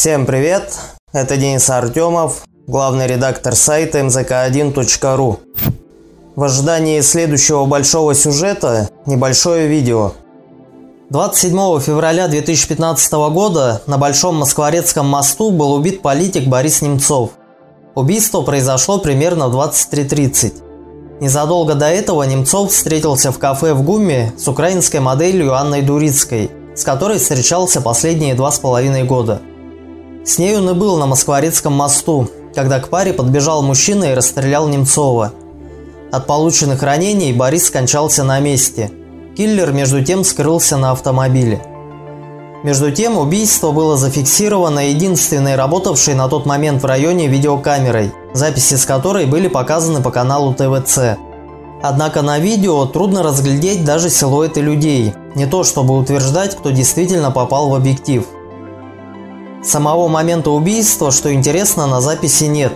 Всем привет! Это Денис Артёмов, главный редактор сайта mzk1.ru. В ожидании следующего большого сюжета небольшое видео. 27 февраля 2015 года на Большом Москворецком мосту был убит политик Борис Немцов. Убийство произошло примерно в 23:30. Незадолго до этого Немцов встретился в кафе в ГУМе с украинской моделью Анной Дурицкой, с которой встречался последние 2,5 года. С ней он и был на Москворецком мосту, когда к паре подбежал мужчина и расстрелял Немцова. От полученных ранений Борис скончался на месте. Киллер между тем скрылся на автомобиле. Между тем убийство было зафиксировано единственной работавшей на тот момент в районе видеокамерой, записи с которой были показаны по каналу ТВЦ. Однако на видео трудно разглядеть даже силуэты людей, не то чтобы утверждать, кто действительно попал в объектив. Самого момента убийства, что интересно, на записи нет.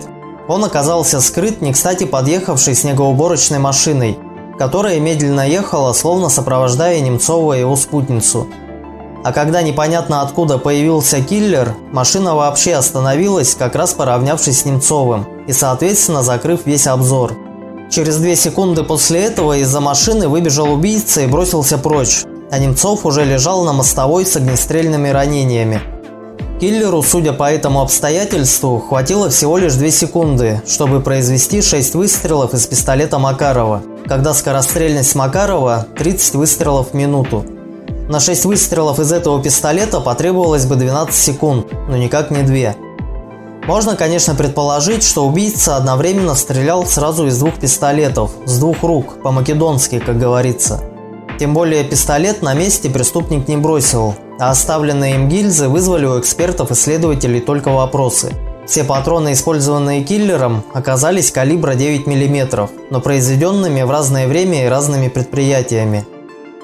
Он оказался скрыт не кстати подъехавшей снегоуборочной машиной, которая медленно ехала, словно сопровождая Немцова и его спутницу. А когда непонятно откуда появился киллер, машина вообще остановилась, как раз поравнявшись с Немцовым и, соответственно, закрыв весь обзор. Через 2 секунды после этого из-за машины выбежал убийца и бросился прочь, а Немцов уже лежал на мостовой с огнестрельными ранениями. Киллеру, судя по этому обстоятельству, хватило всего лишь 2 секунды, чтобы произвести 6 выстрелов из пистолета Макарова, когда скорострельность Макарова – 30 выстрелов в минуту. На 6 выстрелов из этого пистолета потребовалось бы 12 секунд, но никак не 2. Можно, конечно, предположить, что убийца одновременно стрелял сразу из 2 пистолетов, с 2 рук, по-македонски, как говорится. Тем более пистолет на месте преступник не бросил, а оставленные им гильзы вызвали у экспертов и следователей только вопросы. Все патроны, использованные киллером, оказались калибра 9 мм, но произведенными в разное время и разными предприятиями.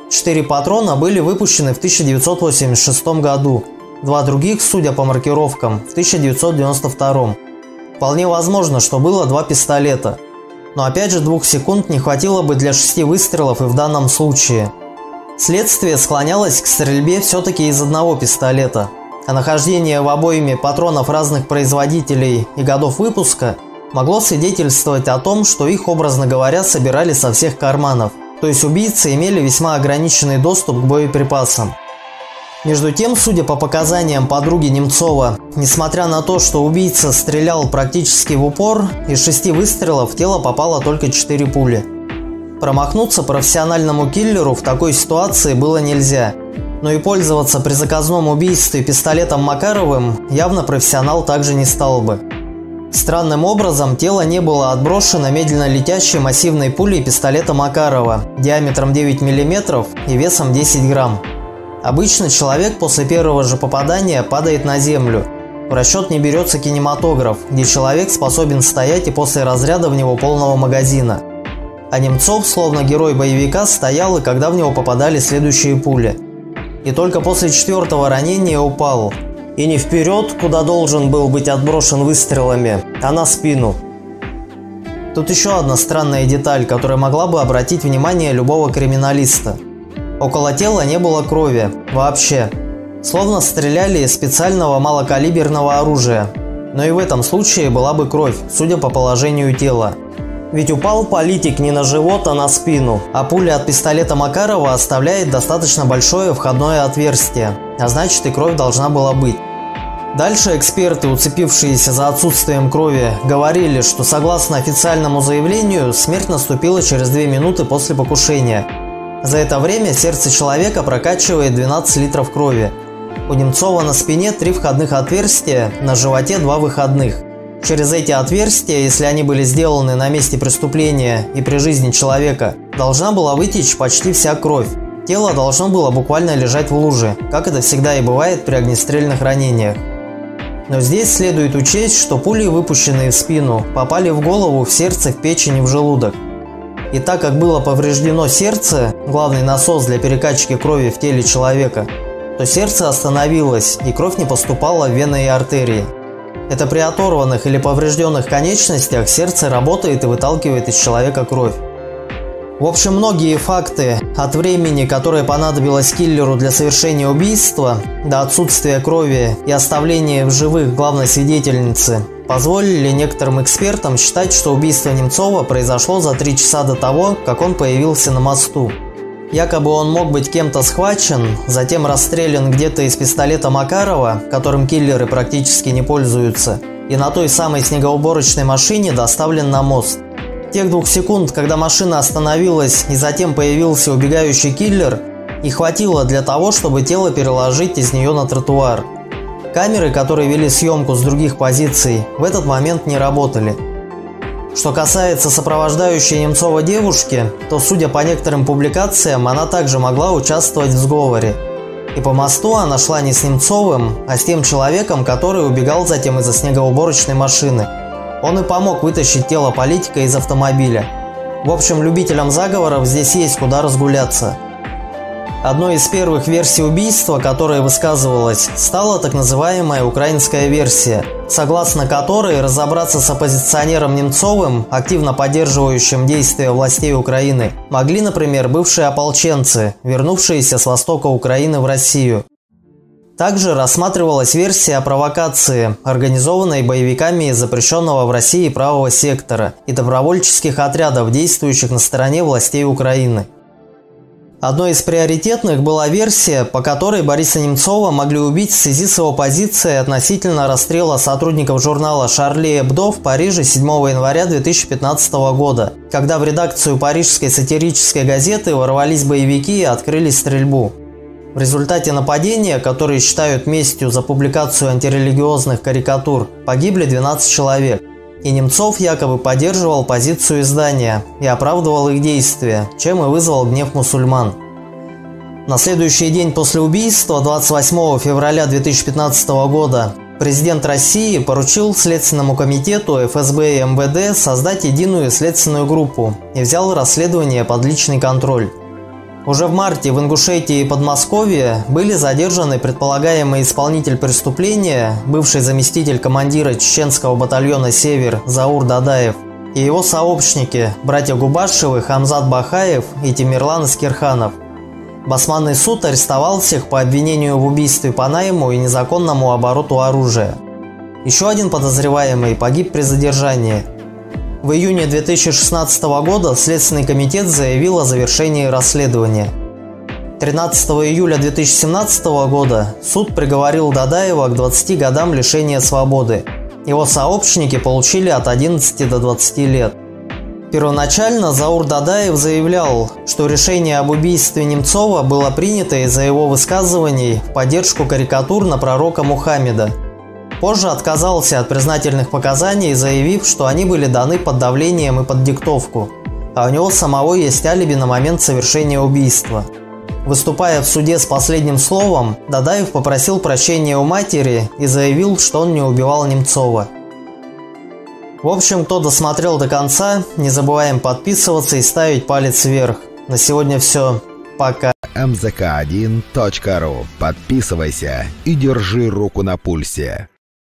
4 патрона были выпущены в 1986 году, 2 других, судя по маркировкам, в 1992. Вполне возможно, что было 2 пистолета. Но опять же 2 секунд не хватило бы для 6 выстрелов и в данном случае. Следствие склонялось к стрельбе все-таки из одного пистолета, а нахождение в обойме патронов разных производителей и годов выпуска могло свидетельствовать о том, что их, образно говоря, собирали со всех карманов, то есть убийцы имели весьма ограниченный доступ к боеприпасам. Между тем, судя по показаниям подруги Немцова, несмотря на то, что убийца стрелял практически в упор, из 6 выстрелов в тело попало только 4 пули. Промахнуться профессиональному киллеру в такой ситуации было нельзя, но и пользоваться при заказном убийстве пистолетом Макаровым явно профессионал также не стал бы. Странным образом тело не было отброшено медленно летящей массивной пулей пистолета Макарова диаметром 9 мм и весом 10 грамм. Обычно человек после первого же попадания падает на землю. В расчет не берется кинематограф, где человек способен стоять и после разряда в него полного магазина. А Немцов, словно герой боевика, стоял и когда в него попадали следующие пули. И только после 4-го ранения упал. И не вперед, куда должен был быть отброшен выстрелами, а на спину. Тут еще одна странная деталь, которая могла бы обратить внимание любого криминалиста. Около тела не было крови, вообще. Словно стреляли из специального малокалиберного оружия. Но и в этом случае была бы кровь, судя по положению тела. Ведь упал политик не на живот, а на спину, а пуля от пистолета Макарова оставляет достаточно большое входное отверстие, а значит и кровь должна была быть. Дальше эксперты, уцепившиеся за отсутствием крови, говорили, что согласно официальному заявлению, смерть наступила через 2 минуты после покушения. За это время сердце человека прокачивает 12 литров крови. У Немцова на спине 3 входных отверстия, на животе 2 выходных. Через эти отверстия, если они были сделаны на месте преступления и при жизни человека, должна была вытечь почти вся кровь. Тело должно было буквально лежать в луже, как это всегда и бывает при огнестрельных ранениях. Но здесь следует учесть, что пули, выпущенные в спину, попали в голову, в сердце, в печень и в желудок. И так как было повреждено сердце, главный насос для перекачки крови в теле человека, то сердце остановилось, и кровь не поступала в вены и артерии. Это при оторванных или поврежденных конечностях сердце работает и выталкивает из человека кровь. В общем, многие факты, от времени, которое понадобилось киллеру для совершения убийства, до отсутствия крови и оставления в живых главной свидетельницы, позволили некоторым экспертам считать, что убийство Немцова произошло за 3 часа до того, как он появился на мосту. Якобы он мог быть кем-то схвачен, затем расстрелян где-то из пистолета Макарова, которым киллеры практически не пользуются, и на той самой снегоуборочной машине доставлен на мост. Тех 2 секунд, когда машина остановилась и затем появился убегающий киллер, и хватило для того, чтобы тело переложить из нее на тротуар. Камеры, которые вели съемку с других позиций, в этот момент не работали. Что касается сопровождающей Немцова девушки, то, судя по некоторым публикациям, она также могла участвовать в сговоре. И по мосту она шла не с Немцовым, а с тем человеком, который убегал затем из-за снегоуборочной машины. Он и помог вытащить тело политика из автомобиля. В общем, любителям заговоров здесь есть куда разгуляться. Одной из первых версий убийства, которая высказывалась, стала так называемая украинская версия, согласно которой разобраться с оппозиционером Немцовым, активно поддерживающим действия властей Украины, могли, например, бывшие ополченцы, вернувшиеся с востока Украины в Россию. Также рассматривалась версия о провокации, организованной боевиками из запрещенного в России правого сектора и добровольческих отрядов, действующих на стороне властей Украины. Одной из приоритетных была версия, по которой Бориса Немцова могли убить в связи с его позицией относительно расстрела сотрудников журнала «Шарли Эбдо» в Париже 7 января 2015 года, когда в редакцию парижской сатирической газеты ворвались боевики и открыли стрельбу. В результате нападения, которые считают местью за публикацию антирелигиозных карикатур, погибли 12 человек, и Немцов якобы поддерживал позицию издания и оправдывал их действия, чем и вызвал гнев мусульман. На следующий день после убийства, 28 февраля 2015 года, президент России поручил Следственному комитету ФСБ и МВД создать единую следственную группу и взял расследование под личный контроль. Уже в марте в Ингушетии и Подмосковье были задержаны предполагаемый исполнитель преступления, бывший заместитель командира чеченского батальона «Север» Заур Дадаев, и его сообщники, братья Губашевы, Хамзат Бахаев и Тимирлан Скирханов. Басманный суд арестовал всех по обвинению в убийстве по найму и незаконному обороту оружия. Еще один подозреваемый погиб при задержании. В июне 2016 года Следственный комитет заявил о завершении расследования. 13 июля 2017 года суд приговорил Дадаева к 20 годам лишения свободы. Его сообщники получили от 11 до 20 лет. Первоначально Заур Дадаев заявлял, что решение об убийстве Немцова было принято из-за его высказываний в поддержку карикатур на пророка Мухаммеда. Позже отказался от признательных показаний, заявив, что они были даны под давлением и под диктовку, а у него самого есть алиби на момент совершения убийства. Выступая в суде с последним словом, Дадаев попросил прощения у матери и заявил, что он не убивал Немцова. В общем, кто досмотрел до конца, не забываем подписываться и ставить палец вверх. На сегодня все. Пока. mzk1.ru. Подписывайся и держи руку на пульсе.